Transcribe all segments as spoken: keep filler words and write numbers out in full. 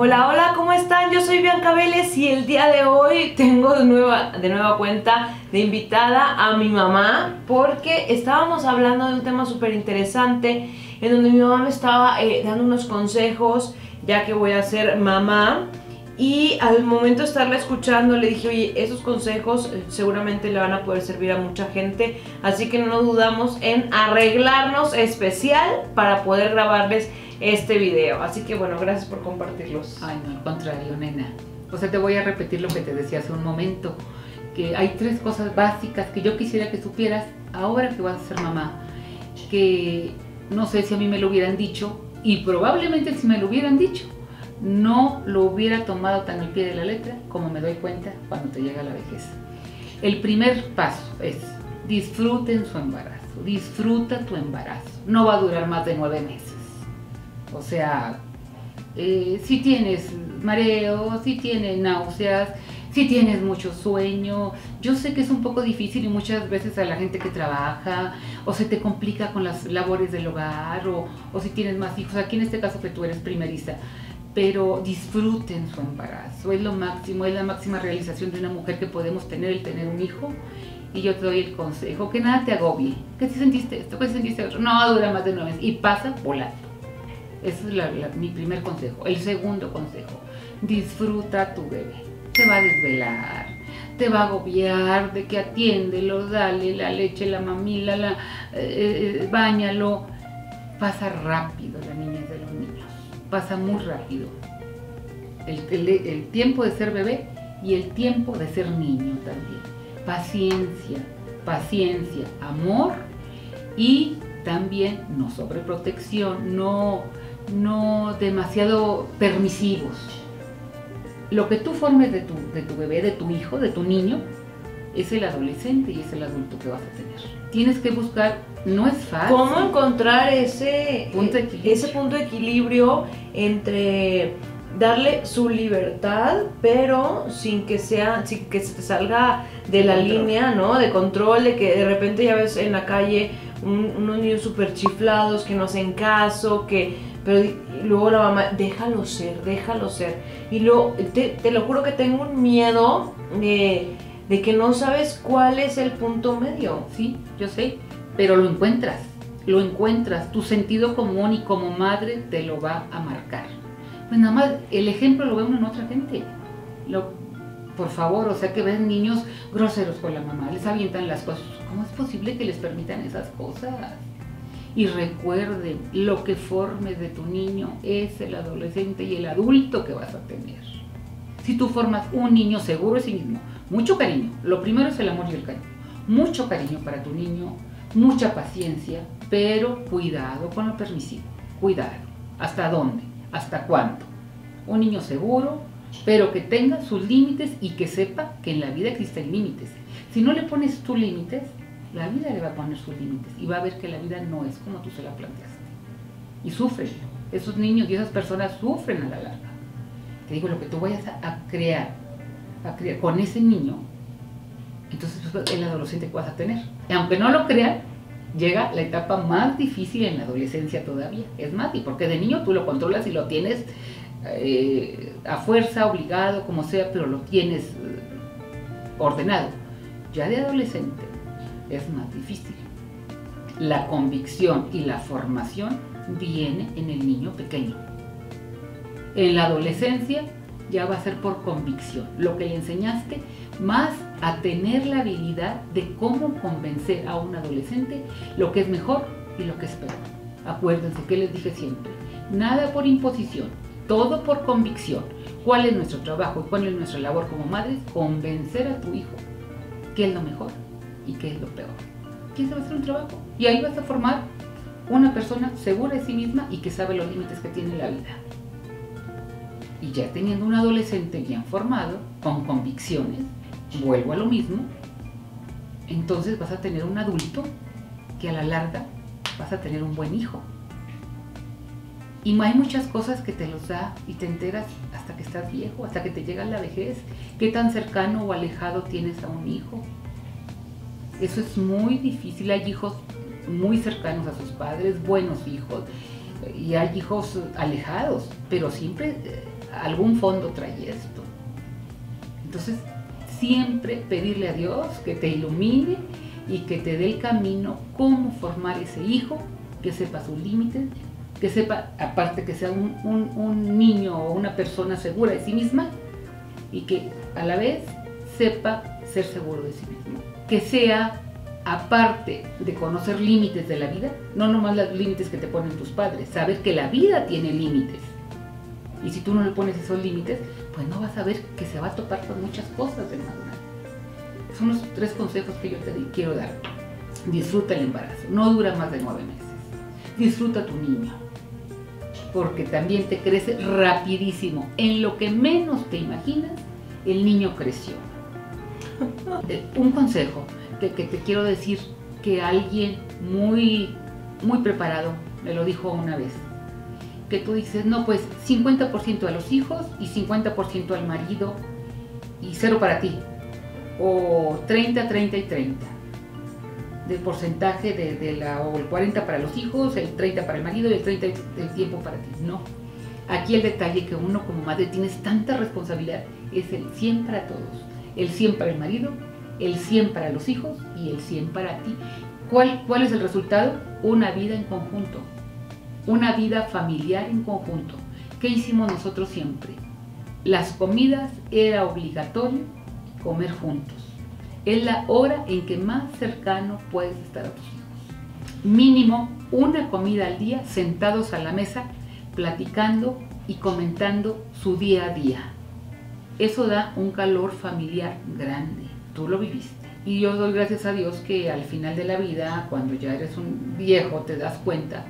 Hola, hola, ¿cómo están? Yo soy Bianca Vélez y el día de hoy tengo de nueva, de nueva cuenta de invitada a mi mamá, porque estábamos hablando de un tema súper interesante en donde mi mamá me estaba eh, dando unos consejos, ya que voy a ser mamá, y al momento de estarla escuchando le dije, oye, esos consejos seguramente le van a poder servir a mucha gente, así que no dudamos en arreglarnos especial para poder grabarles este video. Así que bueno, gracias por compartirlos. Ay, no, al contrario, nena. O sea, te voy a repetir lo que te decía hace un momento, que hay tres cosas básicas que yo quisiera que supieras ahora que vas a ser mamá, que no sé si a mí me lo hubieran dicho, y probablemente si me lo hubieran dicho, no lo hubiera tomado tan al pie de la letra como me doy cuenta cuando te llega la vejez. El primer paso es, disfruten su embarazo, disfruta tu embarazo. No va a durar más de nueve meses. O sea, eh, si tienes mareos, si tienes náuseas, si tienes mucho sueño, yo sé que es un poco difícil y muchas veces a la gente que trabaja o se te complica con las labores del hogar o, o si tienes más hijos, aquí en este caso que tú eres primeriza, pero disfruten su embarazo, es lo máximo, es la máxima realización de una mujer que podemos tener, el tener un hijo. Y yo te doy el consejo, que nada te agobie, que si sentiste esto, que si sentiste otro, no dura más de nueve meses y pasa volando. Ese es la, la, mi primer consejo. El segundo consejo, disfruta a tu bebé. Te va a desvelar, te va a agobiar, de que atiéndelo, dale la leche, la mamila, la, eh, eh, báñalo. Pasa rápido la niñez de los niños, pasa muy rápido. El, el, el tiempo de ser bebé y el tiempo de ser niño también. Paciencia, paciencia, amor y también no sobreprotección, no... no demasiado permisivos. Lo que tú formes de tu, de tu bebé, de tu hijo, de tu niño, es el adolescente y es el adulto que vas a tener. Tienes que buscar, no es fácil. ¿Cómo encontrar ese punto de equilibrio, ese punto de equilibrio entre darle su libertad, pero sin que sea, sin que se te salga de la línea, ¿no? De control, de que de repente ya ves en la calle un, unos niños súper chiflados que no hacen caso, que pero luego la mamá, déjalo ser, déjalo ser. Y luego, te, te lo juro que tengo un miedo de, de que no sabes cuál es el punto medio. Sí, yo sé, pero lo encuentras, lo encuentras. Tu sentido común y como madre te lo va a marcar. Pues nada más el ejemplo lo ve uno en otra gente. Lo, por favor, o sea, que ven niños groseros con la mamá, les avientan las cosas. ¿Cómo es posible que les permitan esas cosas? Y recuerden, lo que formes de tu niño es el adolescente y el adulto que vas a tener. Si tú formas un niño seguro de sí mismo, mucho cariño, lo primero es el amor y el cariño, mucho cariño para tu niño, mucha paciencia, pero cuidado con lo permisivo, cuidado, ¿hasta dónde? ¿Hasta cuándo? Un niño seguro, pero que tenga sus límites y que sepa que en la vida existen límites. Si no le pones tus límites, la vida le va a poner sus límites y va a ver que la vida no es como tú se la planteaste. Y sufren. Esos niños y esas personas sufren a la larga. Te digo, lo que tú vayas a crear, a crear con ese niño, entonces es el adolescente que vas a tener. Y aunque no lo crean, llega la etapa más difícil en la adolescencia todavía. Es más, y porque de niño tú lo controlas y lo tienes eh, a fuerza, obligado, como sea, pero lo tienes eh, ordenado. Ya de adolescente es más difícil. La convicción y la formación viene en el niño pequeño. En la adolescencia ya va a ser por convicción, lo que le enseñaste, más a tener la habilidad de cómo convencer a un adolescente lo que es mejor y lo que es peor. Acuérdense que les dije siempre, nada por imposición, todo por convicción. ¿Cuál es nuestro trabajo y cuál es nuestra labor como madres? Convencer a tu hijo qué es lo mejor y qué es lo peor. Y ese va a ser un trabajo. Y ahí vas a formar una persona segura de sí misma y que sabe los límites que tiene la vida. Y ya teniendo un adolescente bien formado, con convicciones, vuelvo a lo mismo, entonces vas a tener un adulto que a la larga vas a tener un buen hijo. Y hay muchas cosas que te los da y te enteras hasta que estás viejo, hasta que te llega la vejez. ¿Qué tan cercano o alejado tienes a un hijo? Eso es muy difícil. Hay hijos muy cercanos a sus padres, buenos hijos, y hay hijos alejados, pero siempre algún fondo trae esto. Entonces, siempre pedirle a Dios que te ilumine y que te dé el camino, cómo formar ese hijo, que sepa sus límites, que sepa, aparte que sea un, un, un niño o una persona segura de sí misma, y que a la vez sepa ser seguro de sí mismo. Que sea, aparte de conocer límites de la vida, no nomás los límites que te ponen tus padres, saber que la vida tiene límites. Y si tú no le pones esos límites, pues no vas a ver que se va a topar con muchas cosas de madurar. Son los tres consejos que yo te quiero dar. Disfruta el embarazo, no dura más de nueve meses. Disfruta tu niño, porque también te crece rapidísimo. En lo que menos te imaginas, el niño creció. Un consejo que, que te quiero decir, que alguien muy, muy preparado me lo dijo una vez, que tú dices, no, pues cincuenta por ciento a los hijos y cincuenta por ciento al marido y cero para ti, o treinta, treinta y treinta. Del porcentaje de, de la, o el cuarenta para los hijos, el treinta para el marido y el treinta del tiempo para ti. No. Aquí el detalle que uno como madre tienes tanta responsabilidad es el cien para todos. El cien para el marido, el cien para los hijos y el cien para ti. ¿Cuál, cuál es el resultado? Una vida en conjunto. Una vida familiar en conjunto. ¿Qué hicimos nosotros siempre? Las comidas era obligatorio comer juntos. Es la hora en que más cercano puedes estar a tus hijos. Mínimo una comida al día, sentados a la mesa, platicando y comentando su día a día. Eso da un calor familiar grande. Tú lo viviste. Y yo doy gracias a Dios que al final de la vida, cuando ya eres un viejo, te das cuenta,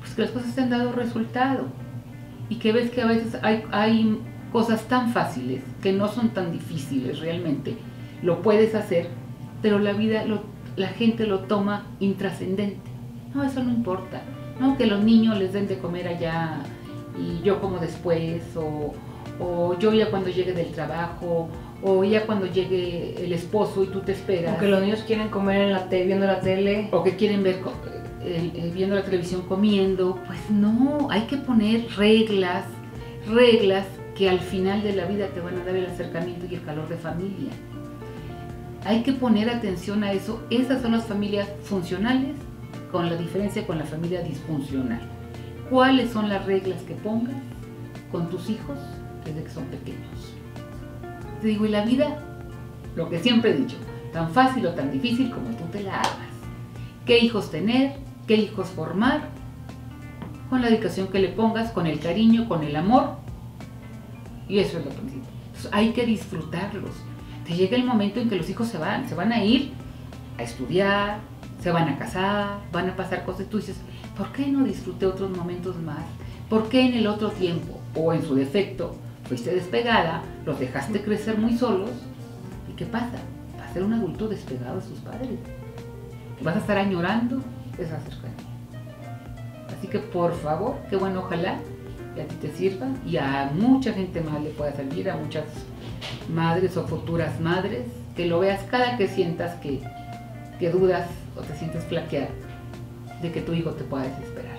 pues que las cosas te han dado resultado. Y que ves que a veces hay, hay cosas tan fáciles, que no son tan difíciles realmente. Lo puedes hacer, pero la vida, lo, la gente lo toma intrascendente. No, eso no importa. No, que los niños les den de comer allá y yo como después, o, o yo ya cuando llegue del trabajo, o ya cuando llegue el esposo y tú te esperas. O que los niños quieren comer en la te- viendo la tele. O que quieren ver eh, viendo la televisión comiendo. Pues no, hay que poner reglas, reglas que al final de la vida te van a dar el acercamiento y el calor de familia. Hay que poner atención a eso. Esas son las familias funcionales, con la diferencia con la familia disfuncional. ¿Cuáles son las reglas que pongas con tus hijos desde que son pequeños? Te digo, y la vida, lo que siempre he dicho, tan fácil o tan difícil como tú te la hagas. ¿Qué hijos tener? ¿Qué hijos formar? Con la dedicación que le pongas, con el cariño, con el amor. Y eso es lo principal. Entonces, hay que disfrutarlos. Te llega el momento en que los hijos se van, se van a ir a estudiar, se van a casar, van a pasar cosas y tú dices, ¿por qué no disfruté otros momentos más? ¿Por qué en el otro tiempo, o en su defecto, fuiste despegada, los dejaste crecer muy solos? ¿Y qué pasa? Va a ser un adulto despegado de sus padres. Vas a estar añorando esa cercanía. Así que por favor, qué bueno, ojalá que a ti te sirva y a mucha gente más le pueda servir, a muchas madres o futuras madres, que lo veas cada que sientas que, que dudas o te sientes flaquear de que tu hijo te pueda desesperar.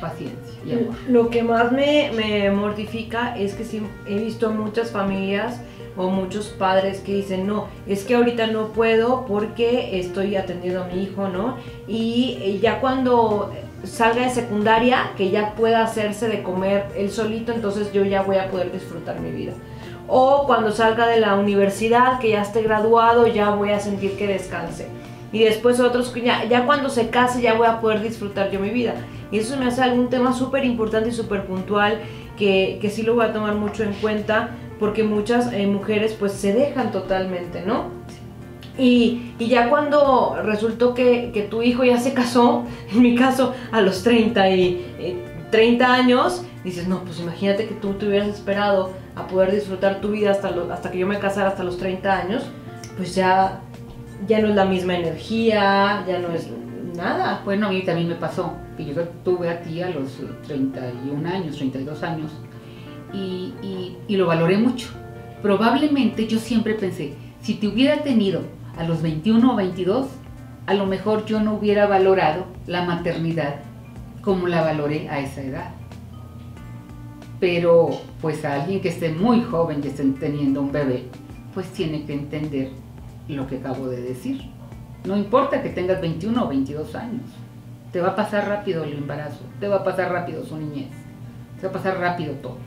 Paciencia y amor. Lo que más me, me mortifica es que sí, he visto muchas familias o muchos padres que dicen, no, es que ahorita no puedo porque estoy atendiendo a mi hijo, ¿no? Y ya cuando salga de secundaria, que ya pueda hacerse de comer él solito, entonces yo ya voy a poder disfrutar mi vida. O cuando salga de la universidad, que ya esté graduado, ya voy a sentir que descanse. Y después otros, ya, ya cuando se case, ya voy a poder disfrutar yo mi vida. Y eso me hace algún tema súper importante y súper puntual, que, que sí lo voy a tomar mucho en cuenta, porque muchas eh, mujeres pues se dejan totalmente, ¿no? Y, y ya cuando resultó que, que tu hijo ya se casó, en mi caso, a los treinta años, dices, no, pues imagínate que tú te hubieras esperado a poder disfrutar tu vida hasta, lo, hasta que yo me casara, hasta los treinta años, pues ya, ya no es la misma energía, ya no es nada. Bueno, a mí también me pasó, que yo tuve a ti a los treinta y un años, treinta y dos años, y, y, y lo valoré mucho. Probablemente yo siempre pensé, si te hubiera tenido a los veintiuno o veintidós, a lo mejor yo no hubiera valorado la maternidad como la valoré a esa edad. pero pues a alguien que esté muy joven y esté teniendo un bebé, pues tiene que entender lo que acabo de decir. No importa que tengas veintiuno o veintidós años, te va a pasar rápido el embarazo, te va a pasar rápido su niñez, te va a pasar rápido todo.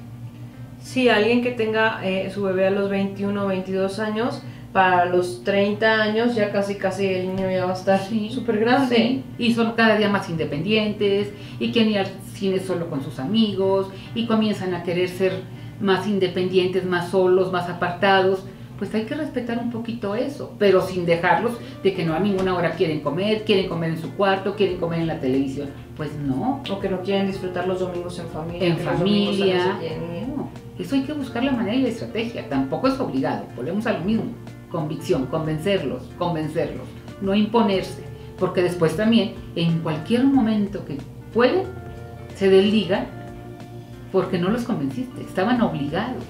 Sí, alguien que tenga eh, su bebé a los veintiuno o veintidós años, para los treinta años ya casi casi el niño ya va a estar súper sí, grande. Sí. Y son cada día más independientes, y quieren ir al cine solo con sus amigos, y comienzan a querer ser más independientes, más solos, más apartados. Pues hay que respetar un poquito eso, pero sin dejarlos de que no a ninguna hora quieren comer, quieren comer en su cuarto, quieren comer en la televisión. Pues no. O que no quieren disfrutar los domingos en familia. En familia. No. Eso hay que buscar la manera y la estrategia. Tampoco es obligado. Volvemos a lo mismo. Convicción, convencerlos, convencerlos. No imponerse, porque después también, en cualquier momento que pueden, se desligan porque no los convenciste. Estaban obligados.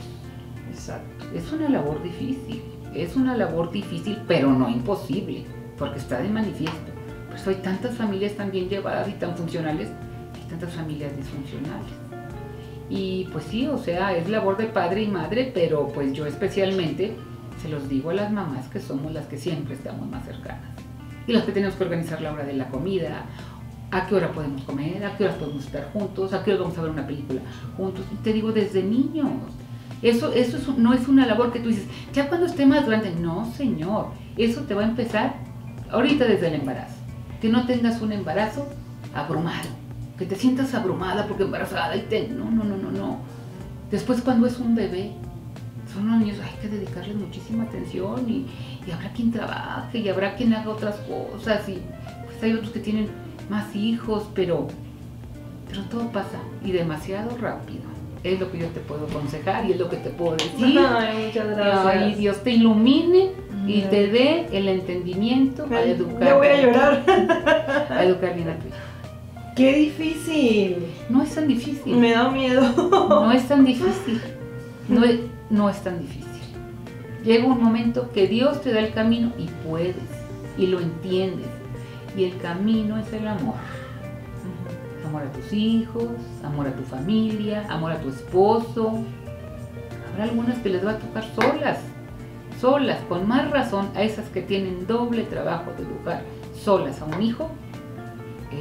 Exacto. Es una labor difícil, es una labor difícil, pero no imposible, porque está de manifiesto. Pues hay tantas familias tan bien llevadas y tan funcionales, y tantas familias disfuncionales. Y pues sí, o sea, es labor de padre y madre, pero pues yo especialmente se los digo a las mamás, que somos las que siempre estamos más cercanas. Y las que tenemos que organizar la hora de la comida, a qué hora podemos comer, a qué hora podemos estar juntos, a qué hora vamos a ver una película juntos. Y te digo, desde niños. Eso, eso es, no es una labor que tú dices, ya cuando esté más grande. No, señor, eso te va a empezar ahorita desde el embarazo. Que no tengas un embarazo abrumado, que te sientas abrumada porque embarazada y te... No, no, no, no, no. Después cuando es un bebé, son los niños, hay que dedicarles muchísima atención y, y habrá quien trabaje y habrá quien haga otras cosas y pues hay otros que tienen más hijos, pero, pero todo pasa y demasiado rápido. Es lo que yo te puedo aconsejar y es lo que te puedo decir. Ay, muchas gracias. Y Dios te ilumine y te dé el entendimiento para educar. Me voy a llorar. A educar bien a tu hijo. ¡Qué difícil! No es tan difícil. Me da miedo. No es tan difícil. No es, no es tan difícil. Llega un momento que Dios te da el camino y puedes, y lo entiendes. Y el camino es el amor. Amor a tus hijos, amor a tu familia, amor a tu esposo. Habrá algunas que les va a tocar solas, solas, con más razón a esas que tienen doble trabajo de educar solas a un hijo.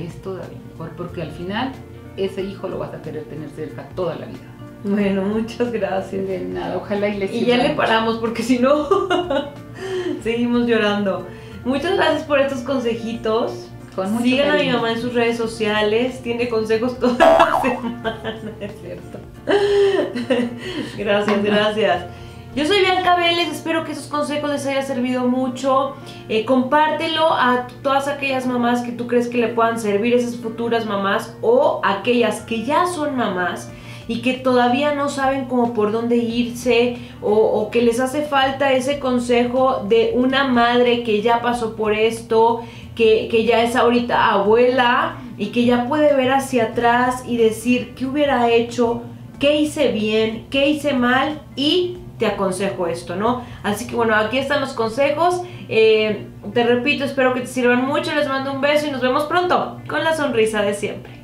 Es todavía mejor, porque al final ese hijo lo vas a querer tener cerca toda la vida. Bueno, muchas gracias. De nada, ojalá y les sirva. Y ya le paramos, porque si no, seguimos llorando. Muchas gracias por estos consejitos. Sigan a mi mamá en sus redes sociales, tiene consejos toda la semana, es cierto. Gracias, gracias. Yo soy Bianca Vélez, espero que esos consejos les haya servido mucho. Eh, compártelo a todas aquellas mamás que tú crees que le puedan servir, esas futuras mamás o aquellas que ya son mamás y que todavía no saben cómo por dónde irse o, o que les hace falta ese consejo de una madre que ya pasó por esto, que, que ya es ahorita abuela y que ya puede ver hacia atrás y decir qué hubiera hecho, qué hice bien, qué hice mal y te aconsejo esto, ¿no? Así que bueno, aquí están los consejos. Eh, te repito, espero que te sirvan mucho, les mando un beso y nos vemos pronto con la sonrisa de siempre.